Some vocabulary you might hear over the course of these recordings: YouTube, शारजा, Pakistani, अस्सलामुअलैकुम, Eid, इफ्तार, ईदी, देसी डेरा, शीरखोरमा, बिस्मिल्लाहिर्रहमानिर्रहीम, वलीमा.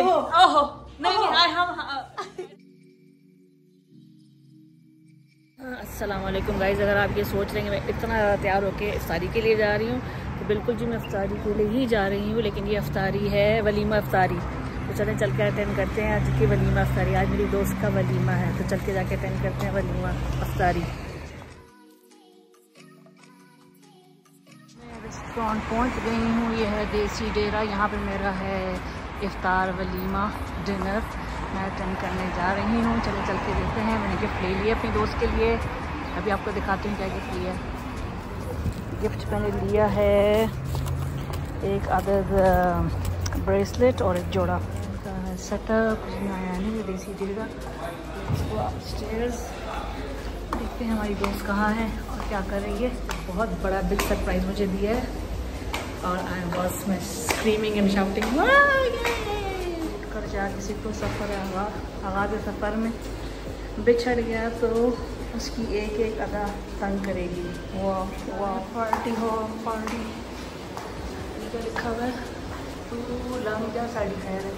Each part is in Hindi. ओहो नहीं आए हम। अस्सलामुअलैकुम गाइज़, अगर आप ये सोच रहे हैं मैं इतना ज़्यादा तैयार होके इफ्तारी के लिए जा रही हूँ तो बिल्कुल जी मैं इफ्तारी के लिए ही जा रही हूँ, लेकिन ये इफ्तारी है वलीमा इफ्तारी, तो चलें चल के अटेंड करते हैं आज की वलीमा इफ्तारी। आज मेरी दोस्त का वलीमा है तो चल के जाके अटेंड करते हैं वलीमा इफ्तारी। रेस्टोरेंट पहुंच गई हूँ, ये है देसी डेरा, यहाँ पे मेरा है इफ्तार वलीमा डिनर, मैं अटेंड करने जा रही हूँ। चलो चल के देखते हैं, मैंने गिफ्ट ले लिया अपने दोस्त के लिए, अभी आपको दिखाती हूँ क्या गिफ्ट लिया। गिफ्ट मैंने लिया है एक अदद ब्रेसलेट और एक जोड़ा सेटअप, यानी देसी डेरा। तो अपस्टेयर्स देखते हैं हमारी दोस्त कहाँ है और क्या कर रही है। बहुत बड़ा बिग सरप्राइज मुझे दिया है और आई वाज मैं स्क्रीमिंग एंड शाउटिंग कर जा किसी को सफ़र आगाज़ सफ़र में बिछड़ गया तो उसकी एक एक अदा तंग करेगी। वाह वाह पार्टी हो पार्टी, ये लिखा हुआ है तू लाम जा साड़ी खैर है।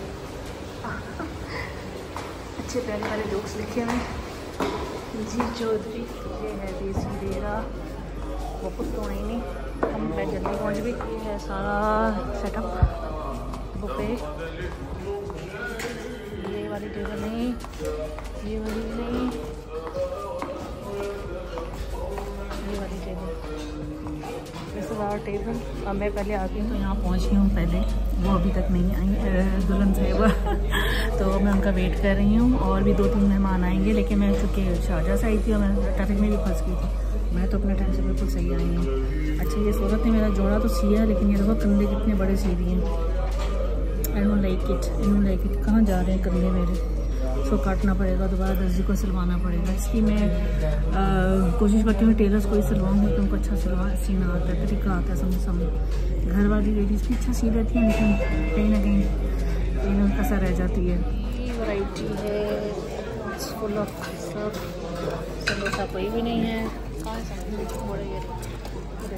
अच्छे प्यारे वाले जोक्स लिखे हैं जी चौधरी। ये है देसी डेरा, वो कुछ तो नहीं नहीं हम मैं जल्दी पहुँच भी। ये है सारा सेटअप बुफे, ये वाली टेबल नहीं, ये वाली भी नहीं, ये वाली टेबल, इस सारा टेबल। अब मैं पहले आती हूँ तो यहाँ पहुँच गई हूँ पहले, वो अभी तक नहीं आई दुल्हन साहिबा, तो मैं उनका वेट कर रही हूँ। और भी 2-3 मेहमान आएंगे, लेकिन मैं चूँकि शारजा से आई थी और मैं ट्रैफिक में भी फंस गई थी, मैं तो अपने टाइम से बिल्कुल सही आई हूँ। अच्छा ये सूरत ने मेरा जोड़ा तो सिया है, लेकिन ये देखो कंधे कितने बड़े सी दिए हैं। I don't like it, I don't like it. कहाँ जा रहे हैं कंधे मेरे, उसको काटना पड़ेगा दोबारा, दर्जी को सिलवाना पड़ेगा। इसकी मैं कोशिश करती हूँ टेलर्स को ही सिलवाऊँ, मैं तुमको अच्छा सिलवा सीना आता है, तरीका आता है, समझ समझ। घर वाली लेडीज़ भी अच्छा सी रहती है, लेकिन कहीं ना कहीं उनका सा रह जाती है। वैरायटी है, कोई भी नहीं है।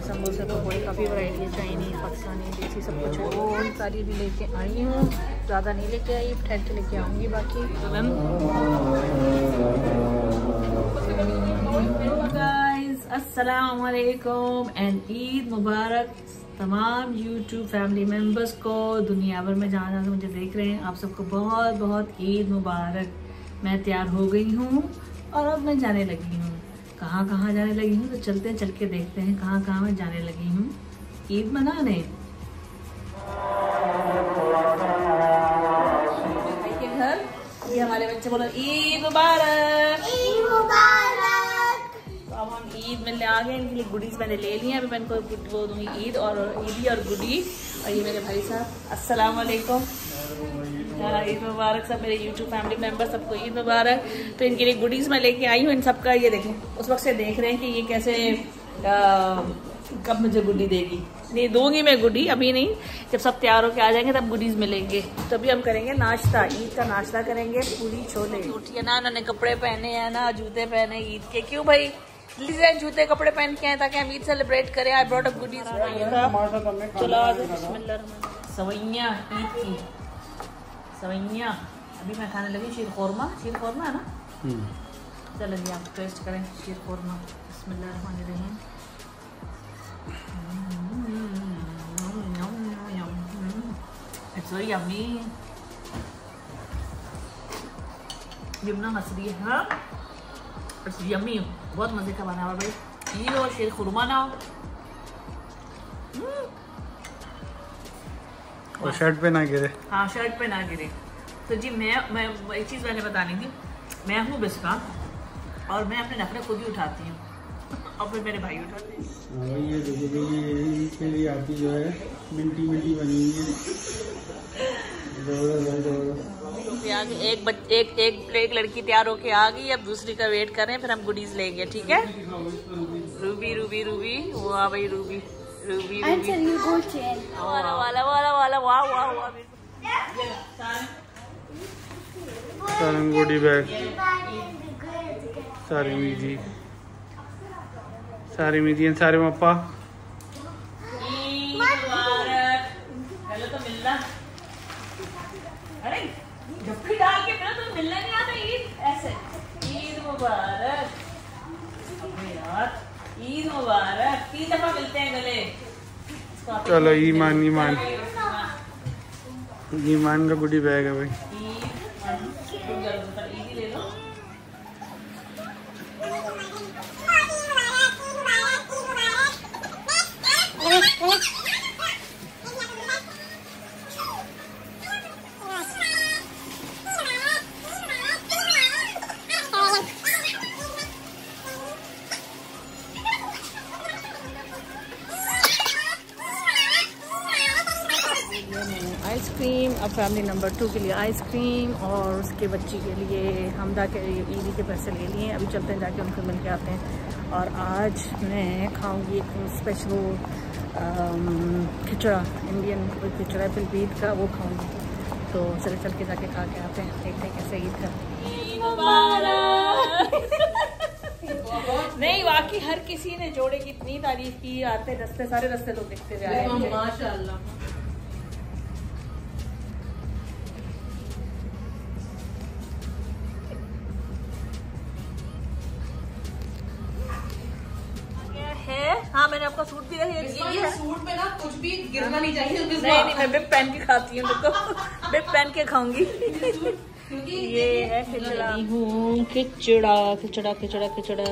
समोसे पकौड़े काफ़ी वैरायटी है, चाइनीज़ पाकिस्तानी देसी सब कुछ है। वो सारी भी लेके आई हूँ, ज़्यादा नहीं लेके आई, ठहर के लेके आऊँगी बाकी। गाइस अस्सलाम वालेकुम एंड ईद मुबारक तमाम YouTube फैमिली मेम्बर्स को, दुनिया भर में जहाँ जहाँ से मुझे देख रहे हैं, आप सबको बहुत बहुत ईद मुबारक। मैं तैयार हो गई हूँ और अब मैं जाने लगी हूँ। कहाँ कहाँ जाने लगी हूँ तो चलते हैं, चल के देखते हैं कहाँ कहाँ मैं जाने लगी हूँ ईद मनाने। देखिए घर, ये हमारे बच्चे बोलो ईद मुबारक ईद मुबारक। तो अब हम ईद मिलने आ गए, इनके लिए गुडीज मैंने ले ली हैं, अभी मैं इनको वो दूंगी ईद और ईदी और गुडी। और ये मेरे भाई साहब, अस्सलाम वालेकुम, ईद मुबारक। सब मेरे YouTube फैमिली मेम्बर सबको ईद मुबारक। तो इनके लिए गुडीज़ मैं लेके आई हूँ इन सबका। ये देखें, उस वक्त से देख रहे हैं कि ये कैसे कब मुझे गुडी देगी। नहीं दूंगी मैं गुडी, अभी नहीं, जब सब तैयार होके आ जाएंगे तब गुडीज़ मिलेंगे। तो अभी हम करेंगे नाश्ता, ईद का नाश्ता करेंगे, पूरी छोले उठी है ना, उन्होंने कपड़े पहने हैं ना, जूते पहने ईद के। क्यों भाई डिजाइन जूते कपड़े पहन के आए ताकि हम ईद सेलिब्रेट करें। आई ब्रॉट अप गुडीज सवैया ईद की सवैया। अभी मैं खाने लगी शीरखोरमा, शीरखोरमा है ना, चलो जी आप टेस्ट करें शीरखोरमा। बिस्मिल्लाहिर्रहमानिर्रहीम। यमुना हंसरी है हाँ, यम्मी, बहुत मज़े का बना हुआ भाई ये और शीरखोरमा ना। और शर्ट पे ना गिरे, हाँ शर्ट पे ना गिरे। तो जी मैं एक चीज़ मैंने बतानी थी, मैं हूँ बिस्का और मैं अपने नखरे खुद ही उठाती हूँ और फिर मेरे भाई उठाते हैं। ये देखो इसके लिए आती जो है मिंटी मिंटी बनी है। एक लड़की तैयार होके आ गई, अब दूसरी का वेट करें, फिर हम गुडीज लेंगे। ठीक है रूबी, रूबी रूबी वाह भाई रूबी रूबी वाला वाला वाला वाला वाह वाह वाह। सारंग गोडी बैग, सारी मीजी, सारी मीजी एंड सारे मप्पा। ईद मुबारक। हेलो तो मिलना, अरे भाई जफ्ती डाल के फिर तुम मिलने नहीं आते ईद ऐसे। ईद मुबारक, अबे यार ईद मुबारक, 3 दफा मिलते हैं गले। चलो ईमान ईमान ईमान का गुडी बैग है भाई। आइसक्रीम, अब फैमिली नंबर 2 के लिए आइसक्रीम और उसके बच्ची के लिए हमदा के लिए ईदी के पैसे ले लिए। अभी चलते हैं जाके उनको मिल के आते हैं। और आज मैं खाऊंगी एक स्पेशल खिचड़ा, इंडियन खिचड़ा ईद का, वो खाऊंगी। तो चले चल के जाके खा के आते हैं, देखते हैं कैसे ईद का। नहीं वाकई हर किसी ने जोड़े की इतनी तारीफ की, आते रस्ते सारे रस्ते लोग दिखते जा रहे हैं माशाल्लाह। हाँ मैंने आपका सूट भी है। सूट में ना कुछ भी गिरना नहीं चाहिए। नहीं मैं बिप पहन के खाती हूँ, देखो बिप पहन के खाऊंगी। ये है खिचड़ा, खिचड़ा खिचड़ा खिचड़ा खिचड़ा।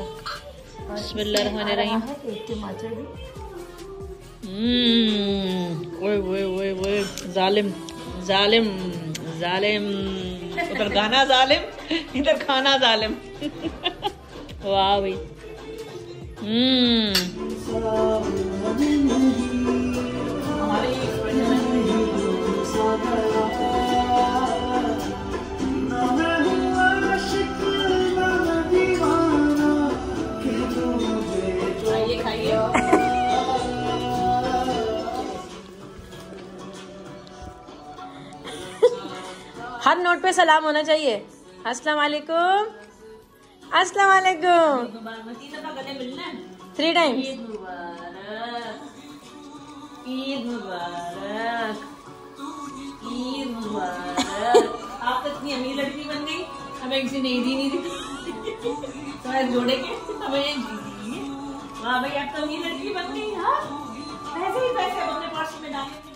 बिस्मिल्लाहिर्रहमानिर्रहीम। ओए जालिम जालिम जालिम, उधर गाना जालिम इधर खाना जालिम। वाह भाई। हर नोट पे सलाम होना चाहिए। अस्सलाम वालेकुम, अस्सलाम वालेकुम। 3 टाइम्स। ईद मुबारक, ईद मुबारक, ईद मुबारक। आप तो इतनी अमीर लड़की बन गई, हमें किसी ने ईद ही नहीं दी। तुम्हारे जोड़े के हमें ईद दी। वाह भाई आप तो अमीर लड़की बन गई। हाँ पैसे ही पैसे अपने पास में डाले।